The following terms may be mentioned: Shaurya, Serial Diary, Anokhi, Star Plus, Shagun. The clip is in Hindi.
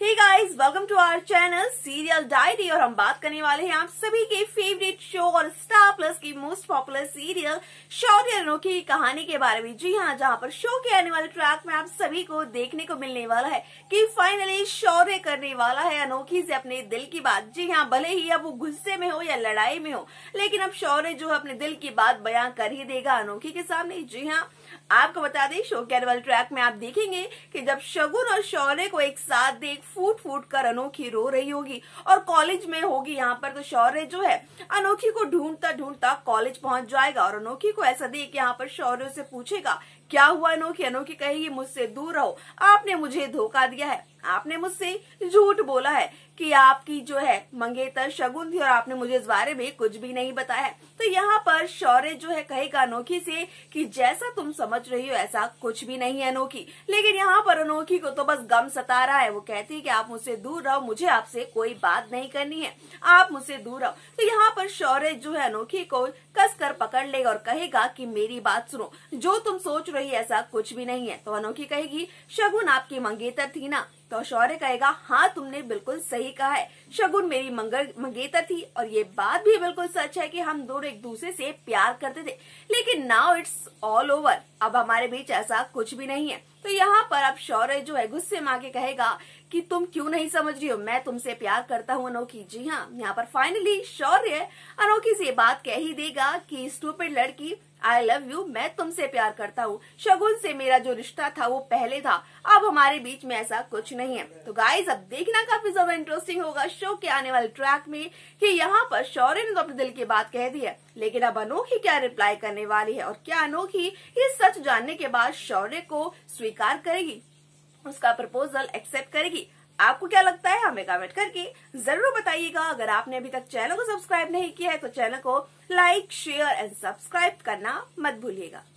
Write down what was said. Hey guys, welcome to our channel serial diary. और हम बात करने वाले हैं आप सभी के फेवरेट शो और स्टार प्लस की most popular serial Shaurya Anokhi की कहानी के बारे में। जी हाँ, जहाँ पर शो के आने वाले ट्रैक में आप सभी को देखने को मिलने वाला है कि फाइनली शौर्य करने वाला है अनोखी से अपने दिल की बात। जी हाँ, भले ही अब वो गुस्से में हो या लड़ाई में हो, लेकिन अब शौर्य जो है अपने दिल की बात बयां कर ही देगा अनोखी के सामने। जी हाँ, आपको बता दें शो के आने वाले ट्रैक में आप देखेंगे कि जब शगुन और शौर्य को एक साथ देख फूट कर अनोखी रो रही होगी और कॉलेज में होगी यहाँ पर, तो शौर्य जो है अनोखी को ढूंढता कॉलेज पहुंच जाएगा और अनोखी को ऐसा देख यहाँ पर शौर्य से पूछेगा क्या हुआ अनोखी। अनोखी कहेगी मुझसे दूर रहो, आपने मुझे धोखा दिया है, आपने मुझसे झूठ बोला है कि आपकी जो है मंगेतर शगुन थी और आपने मुझे इस बारे में कुछ भी नहीं बताया है। तो यहाँ पर शौर्य जो है कहेगा अनोखी से कि जैसा तुम समझ रही हो ऐसा कुछ भी नहीं है अनोखी। लेकिन यहाँ पर अनोखी को तो बस गम सता रहा है। वो कहती है कि आप मुझसे दूर रहो, मुझे आपसे कोई बात नहीं करनी है, आप मुझसे दूर रहो। तो यहाँ पर शौर्य जो है अनोखी को कसकर पकड़ लेगा और कहेगा कि मेरी बात सुनो, जो तुम सोच रही है ऐसा कुछ भी नहीं है। तो अनोखी कहेगी शगुन आपकी मंगेतर थी ना। तो शौर्य कहेगा हाँ, तुमने बिल्कुल सही कहा है, शगुन मेरी मंगेतर थी और ये बात भी बिल्कुल सच है कि हम दोनों एक दूसरे से प्यार करते थे, लेकिन नाउ इट्स ऑल ओवर, अब हमारे बीच ऐसा कुछ भी नहीं है। तो यहाँ पर अब शौर्य जो है गुस्से में आके कहेगा कि तुम क्यों नहीं समझ रही हो, मैं तुमसे प्यार करता हूँ अनोखी। जी हाँ, यहाँ पर फाइनली शौर्य अनोखी से बात कह ही देगा कि स्टूपिड लड़की आई लव यू, मैं तुमसे प्यार करता हूँ, शगुन से मेरा जो रिश्ता था वो पहले था, अब हमारे बीच में ऐसा कुछ नहीं है। तो गाइज, अब देखना काफी ज्यादा इंटरेस्टिंग होगा शो के आने वाले ट्रैक में कि यहाँ पर शौर्य ने तो अपने दिल की बात कह दी है, लेकिन अब अनोखी क्या रिप्लाई करने वाली है और क्या अनोखी ये सच जानने के बाद शौर्य को स्वीकार करेगी, उसका प्रपोजल एक्सेप्ट करेगी। आपको क्या लगता है हमें कमेंट करके जरूर बताइएगा। अगर आपने अभी तक चैनल को सब्सक्राइब नहीं किया है तो चैनल को लाइक शेयर एंड सब्सक्राइब करना मत भूलिएगा।